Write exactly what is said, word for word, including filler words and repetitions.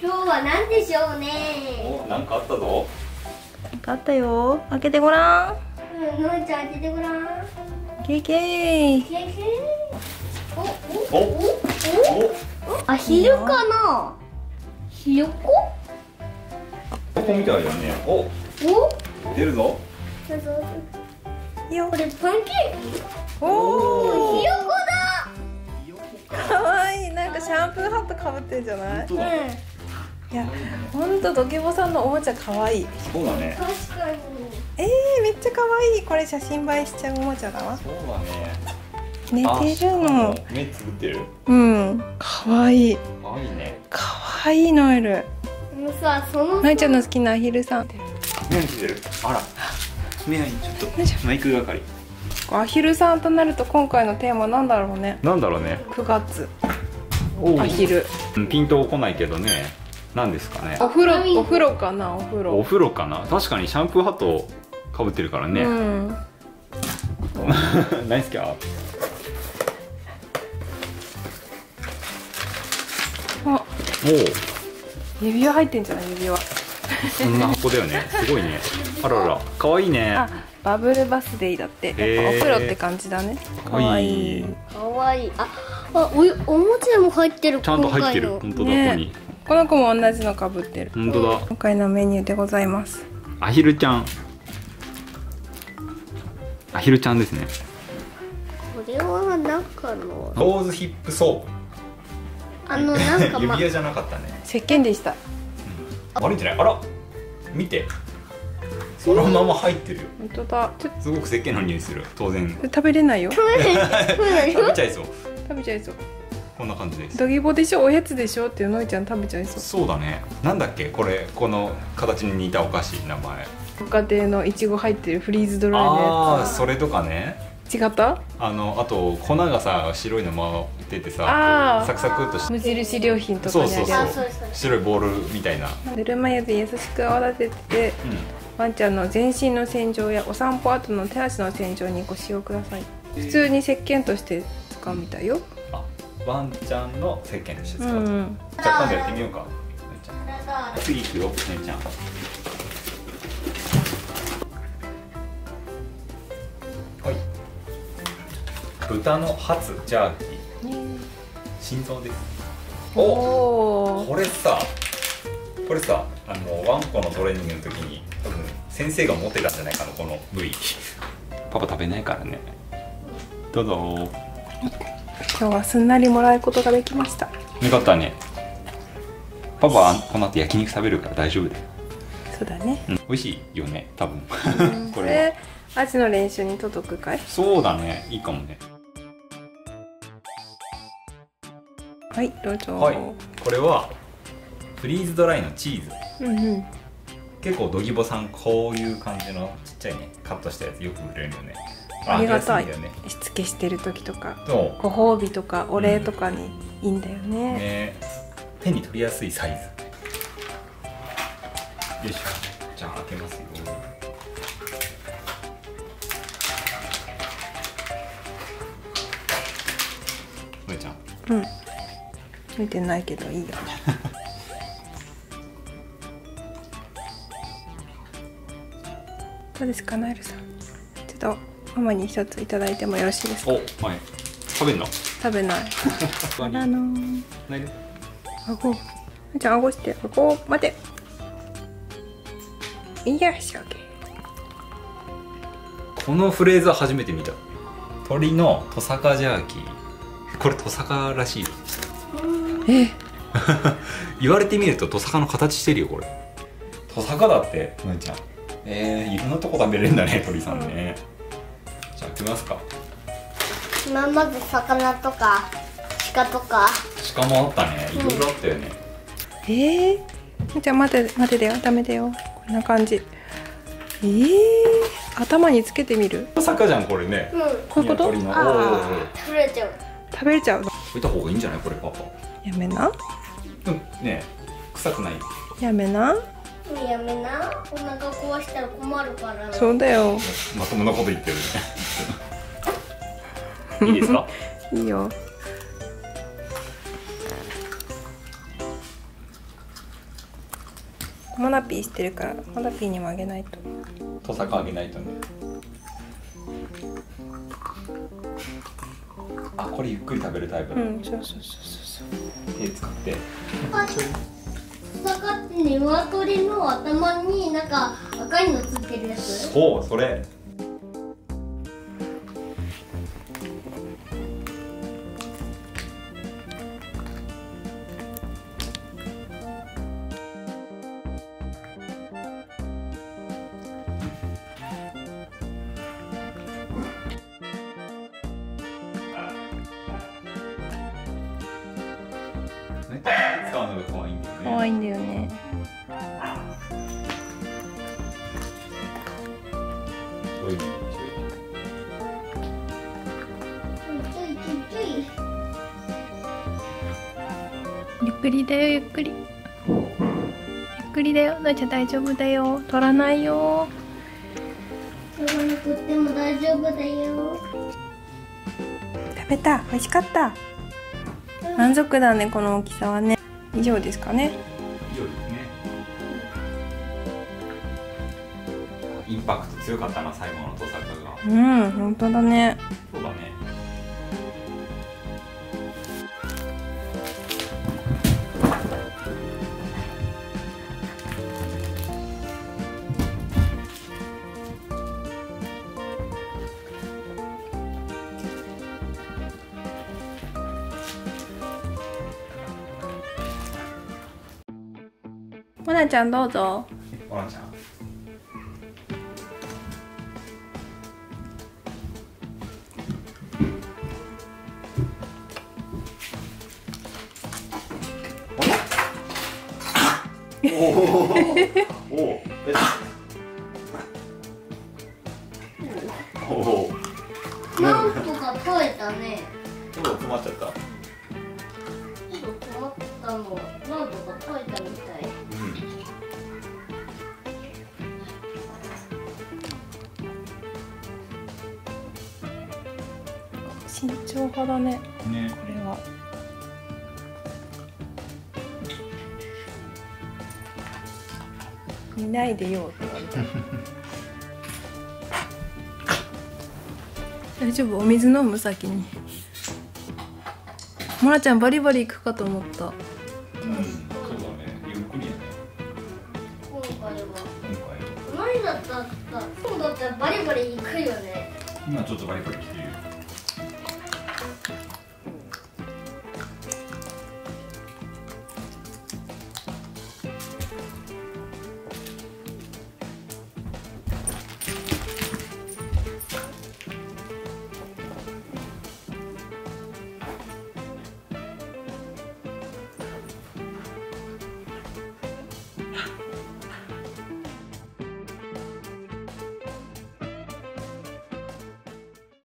今日は何でしょうね。お、なんかあったぞ。なんかあったよ。開けてごらん。うん、のんちゃん開けてごらん。けいけい。けいけい。お、お、お、お、お。あ、ひよかな。ひよこ。ここみたいだね。お、お。出るぞ。出るぞ。いや、これパンケーキ。おお、ひよこだ。ひよこか。かわいい、なんかシャンプーハットかぶってるじゃない。うん。いや、本当ドケボさんのおもちゃ可愛い。そうだね。確かに。ええ、めっちゃ可愛い。これ写真映えしちゃうおもちゃだわ。そうだね。寝てるの。目つぶってる。うん、可愛い。可愛いね。可愛いノエル。もうさ、その。ノエちゃんの好きなアヒルさん。目についてる。あら。目にちょっと。マイク係。アヒルさんとなると、今回のテーマなんだろうね。なんだろうね。くがつ。アヒル。ピント来ないけどね。なんですかね。お風呂、お風呂かな、お風呂。お風呂かな、確かにシャンプーハット被ってるからね。うん、ナイスキャー。あ、おお。指輪入ってんじゃない、指輪。そんな箱だよね、すごいね。あらら、可愛いね。あ、バブルバスデーだって、やっぱお風呂って感じだね。可愛い。可愛い。あ、あ、お、おもちゃも入ってる。ちゃんと入ってる、本当だ、ここに。この子も同じのかぶってる。本当だ。今回のメニューでございます。アヒルちゃん。アヒルちゃんですね。これは中の。ローズヒップソープ。あの、なんか、ま。指輪じゃなかったね。石鹸でした。悪いんじゃない。あら。見て。そのまま入ってるよ。本当だ。すごく石鹸の匂いする。当然。食べれないよ。食べちゃいそう。食べちゃいそう。こんな感じです。ドギボでしょ、おやつでしょっていうのいちゃん食べちゃいそう。そうだね。なんだっけ、これ、この形に似たお菓子、名前。ご家庭のいちご入ってるフリーズドライのやつ。ああ、それとかね。違った？あの、あと粉がさ、白いの回っててさ、サクサクっとして。無印良品とかにある。白いボールみたいな。ぬるま湯で優しく泡立てて、うん、ワンちゃんの全身の洗浄やお散歩後の手足の洗浄にご使用ください。普通に石鹸として使うみたいよ。ワンちゃんの石鹸として使う。うん、うん、じゃあ今度やってみようか。次行くよ、ねえちゃん。はい。豚のハツジャーキー。心臓です。おお。これさ、これさ、あのワンコのトレーニングの時に多分先生が持ってたんじゃないかな、この部位。パパ食べないからね。どうぞ。今日はすんなりもらうことができました。よかったね。パパはこの後焼肉食べるから大丈夫だよ。そうだね。うん、美味しいよね、多分。うん、これはアジの練習に届くかい？そうだね、いいかもね。はい、どうぞ。はい、これはフリーズドライのチーズ。うんうん。結構ドギボさんこういう感じのちっちゃいね、カットしたやつよく売れるよね。ありがたい。しつけしてる時とかご褒美とかお礼とかにいいんだよね、うん、ね、手に取りやすいサイズ。よいしょ、じゃあ開けますよ。のえちゃん、うん、見てないけどいいよどうですか、ノエルさん、ちょっとママに一ついただいてもよろしいですか。お、はい。食べんの？食べない。あの。何？あご。じゃああごして。あご。待て。いや、しょけ。このフレーズは初めて見た。鳥のトサカジャーキー。これトサカらしい。え。言われてみるとトサカの形してるよこれ。トサカだって、のえちゃん。ええ、いろんなとこ食べれるんだね、鳥さんね。じゃあ行きますか。今まで魚とか鹿とか鹿もあったね、いろいろあったよね、うん、えー、じゃあ待て待てだよ、ダメだよ、こんな感じ。えー、頭につけてみる。魚じゃんこれね、うん、こういうこと。あー、食べれちゃう、食べれちゃう。置いた方がいいんじゃないこれ、パパやめな、うん、ねえ、臭くない、やめなやめな、お腹壊したら困るから。そうだよ。まともなこと言ってるね。いいですか。いいよ。モナピーしてるからモナピーにもあげないと、トサカあげないとね。あ、これゆっくり食べるタイプ。うん、そうそうそうそう。手使って。トサカってニワトリの頭になんか赤いのつってるやつ。そう、それ。使うのが可愛いんだよね。可愛いんだよね。どういうの？ゆっくりだよ、ゆっくり。ゆっくりだよ、のいちゃん大丈夫だよ、取らないよ。取らなくても大丈夫だよ。食べた、美味しかった。満足だね、この大きさはね。以上ですかね。以上ですね。インパクト強かったな、最後のトサカが。うん、本当だね。そうだね。モナちゃんどうぞ。モナちゃん。おおおお。おお。なんとか取れたね。ちょっと止まっちゃった。ちょっと止まったの。なんとか取れたみたい。慎重派だね。ね、これは。見ないでよって言われた。大丈夫、お水飲む先に。モナちゃんバリバリ行くかと思った。うん。今だったらバリバリいくよね。今ちょっとバリバリ。